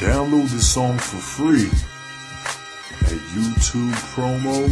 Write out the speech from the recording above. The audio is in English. Download this song for free at youtubepromo.com.